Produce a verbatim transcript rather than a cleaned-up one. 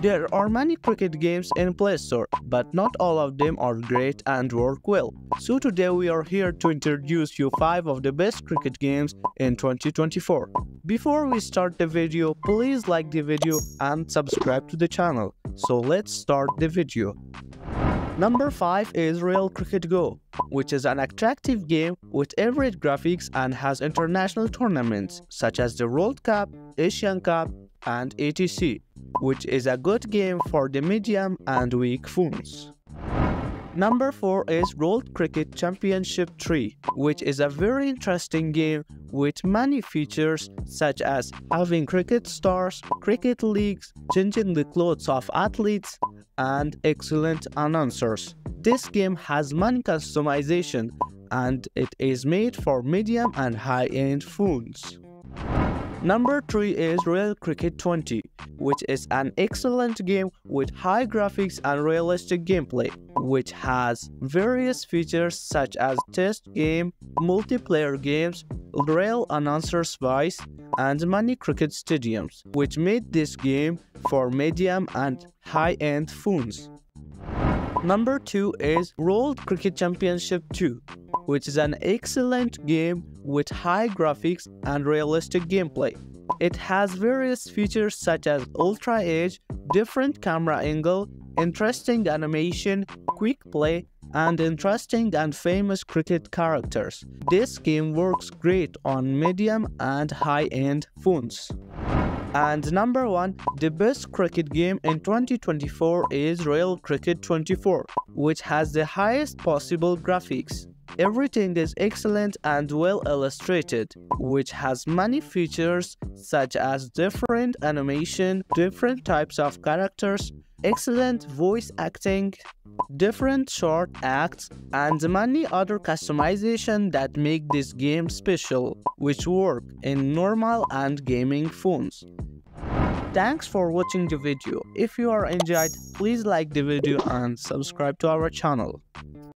There are many cricket games in Play Store, but not all of them are great and work well. So today we are here to introduce you five of the best cricket games in twenty twenty-four. Before we start the video, please like the video and subscribe to the channel. So let's start the video. Number five is Real Cricket Go, which is an attractive game with elaborate graphics and has international tournaments such as the World Cup, Asian Cup, and et cetera, which is a good game for the medium and weak phones. Number four is World Cricket Championship three, which is a very interesting game with many features such as having cricket stars, cricket leagues, changing the clothes of athletes, and excellent announcers. This game has many customization and it is made for medium and high-end phones. Number three is Real Cricket twenty, which is an excellent game with high graphics and realistic gameplay, which has various features such as test game, multiplayer games, real announcers voice, and many cricket stadiums, which made this game for medium and high-end phones. Number two is World Cricket Championship two, which is an excellent game with high graphics and realistic gameplay. It has various features such as ultra edge, different camera angle, interesting animation, quick play, and interesting and famous cricket characters. This game works great on medium and high-end phones. And number one, the best cricket game in twenty twenty-four is Real Cricket twenty-four, which has the highest possible graphics. Everything is excellent and well illustrated, which has many features such as different animation, different types of characters, excellent voice acting, different short acts, and many other customizations that make this game special, which work in normal and gaming phones. Thanks for watching the video. If you are enjoyed, please like the video and subscribe to our channel.